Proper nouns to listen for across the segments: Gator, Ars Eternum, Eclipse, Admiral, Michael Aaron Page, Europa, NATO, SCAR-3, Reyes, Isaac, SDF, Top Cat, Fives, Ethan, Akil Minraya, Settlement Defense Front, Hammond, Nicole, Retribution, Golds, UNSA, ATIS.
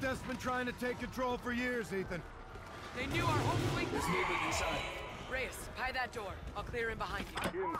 Seth's been trying to take control for years, Ethan. They knew our whole fleet was moving inside. Reyes, pie that door. I'll clear in behind you.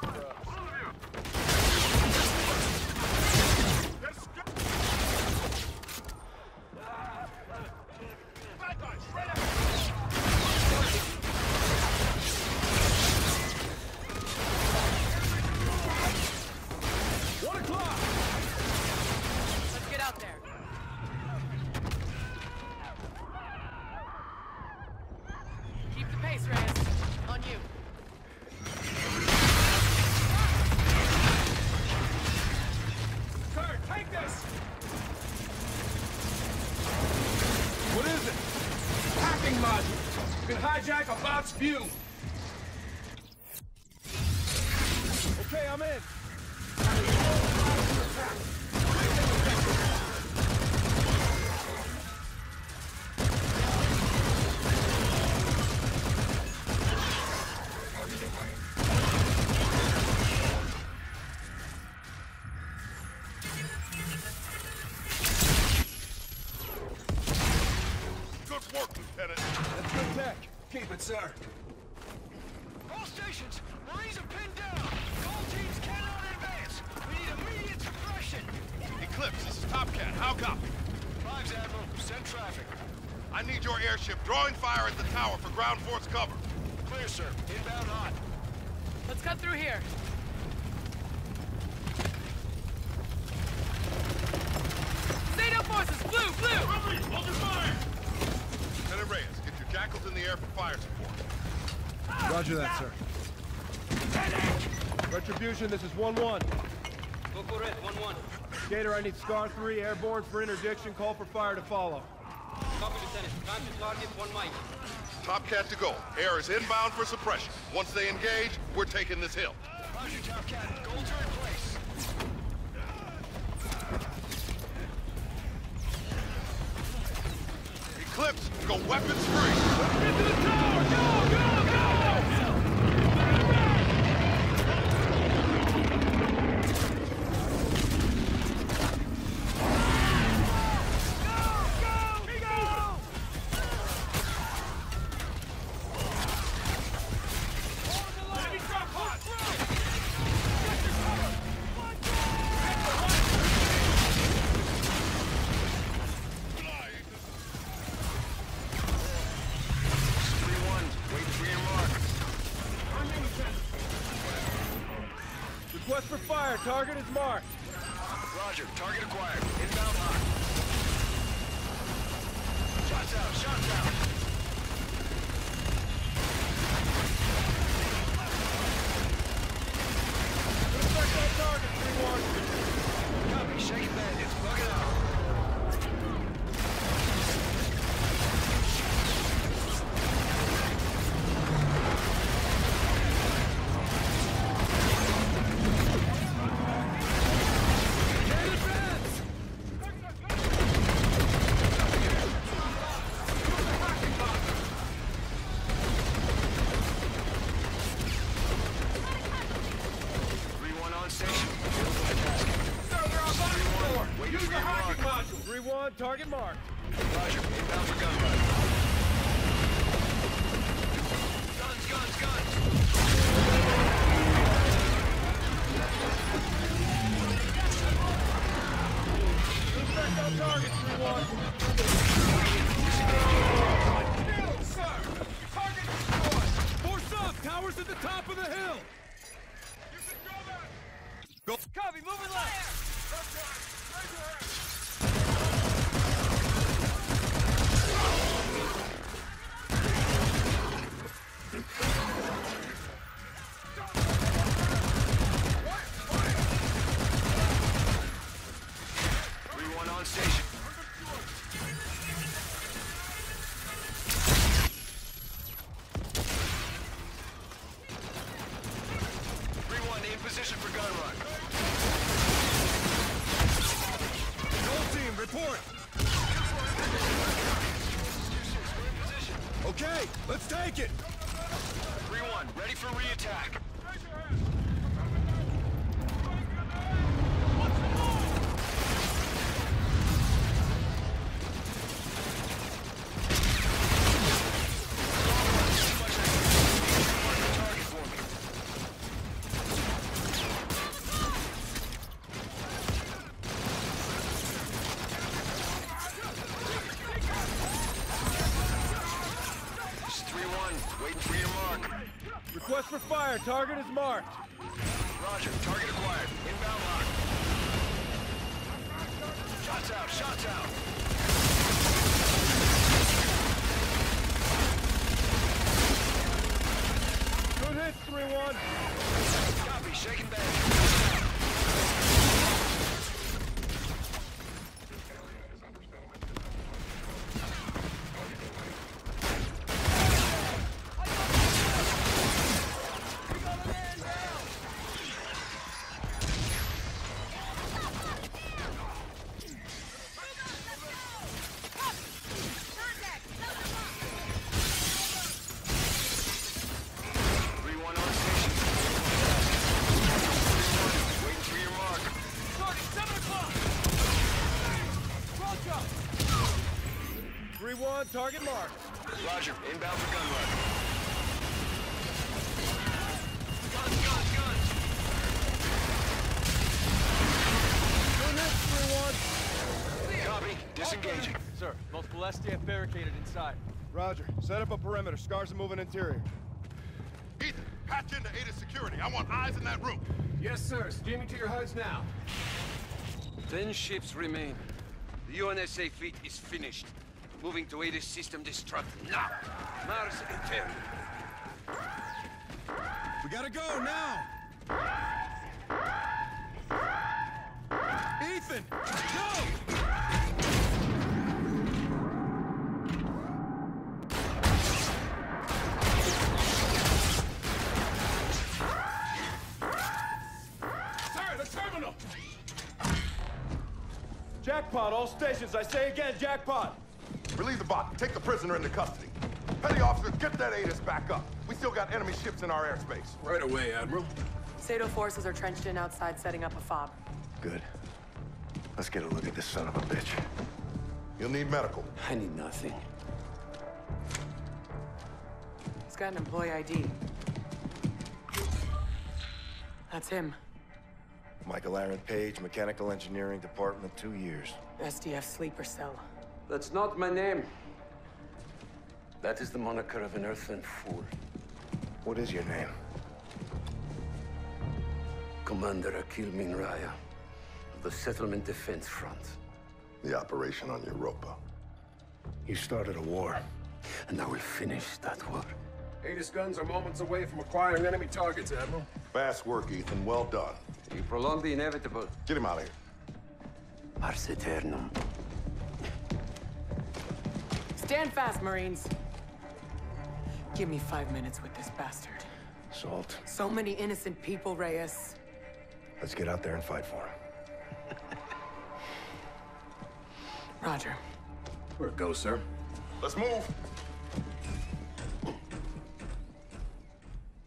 Sir. All stations, Marines are pinned down. Gold teams cannot advance. We need immediate suppression. Eclipse, this is Top Cat. How copy? Fives, Admiral. Send traffic. I need your airship drawing fire at the tower for ground force cover. Clear, sir. Inbound hot. Let's cut through here. NATO forces, blue, blue. Rubbery, hold your fire. Lieutenant Reyes. Jackals in the air for fire support. Roger that, sir. Retribution, this is 1-1. Go for it, 1-1. Gator, I need SCAR-3 airborne for interdiction. Call for fire to follow. Copy, Lieutenant. Time to target, 1 mic. Top Cat to go. Air is inbound for suppression. Once they engage, we're taking this hill. Roger, Top Cat. Golds are in place. Eclipse, go weapons free. Get to the tower! Go! Go! Go! Target is marked. Roger. Target acquired. Inbound lock. Shots out. Shots out. Protect that target, 3-1. Copy. Shake bandits. Bug it out. Target marked. Roger. Inbound for gunfire. Guns, guns, guns. Respect on target, 3-1. Kill, sir. Target destroyed. Force up. Towers at the top of the hill. You can go back. Go. Copy. Moving left. Left right. Raise your hand. What? What? position for gun run. Gold team, report! Okay, let's take it! 3-1, ready for re-attack. Target is marked. Roger. Target acquired. Inbound lock. Shots out. Shots out. Good hit, 3-1. Copy. Shaking back. Target mark. Roger. Inbound for gun run. Guns, guns, guns. Go next, 3-1. Copy. Disengaging. Sir, multiple SDF barricaded inside. Roger. Set up a perimeter. Scars are moving interior. Ethan, patch into ATIS security. I want eyes in that room. Yes, sir. Streaming to your HUDs now. 10 ships remain. The UNSA fleet is finished. Moving to ATIS system destruct now! Mars Eternum! We gotta go now! Ethan! Go! Sir, the terminal! Jackpot, all stations. I say again, jackpot! Relieve the bot. Take the prisoner into custody. Petty officers, get that ATIS back up. We still got enemy ships in our airspace. Right away, Admiral. Sato forces are trenched in outside, setting up a fob. Good. Let's get a look at this son of a bitch. You'll need medical. I need nothing. He's got an employee ID. That's him. Michael Aaron Page, Mechanical Engineering Department, 2 years. SDF sleeper cell. That's not my name. That is the moniker of an earthland fool. What is your name? Commander Akil Minraya of the Settlement Defense Front. The operation on Europa. You started a war, and I will finish that war. ATIS guns are moments away from acquiring enemy targets, Admiral. Fast work, Ethan. Well done. You prolonged the inevitable. Get him out of here. Ars Eternum. Stand fast, Marines. Give me 5 minutes with this bastard. Salt. So many innocent people, Reyes. Let's get out there and fight for him. Roger. Where it goes, sir? Let's move.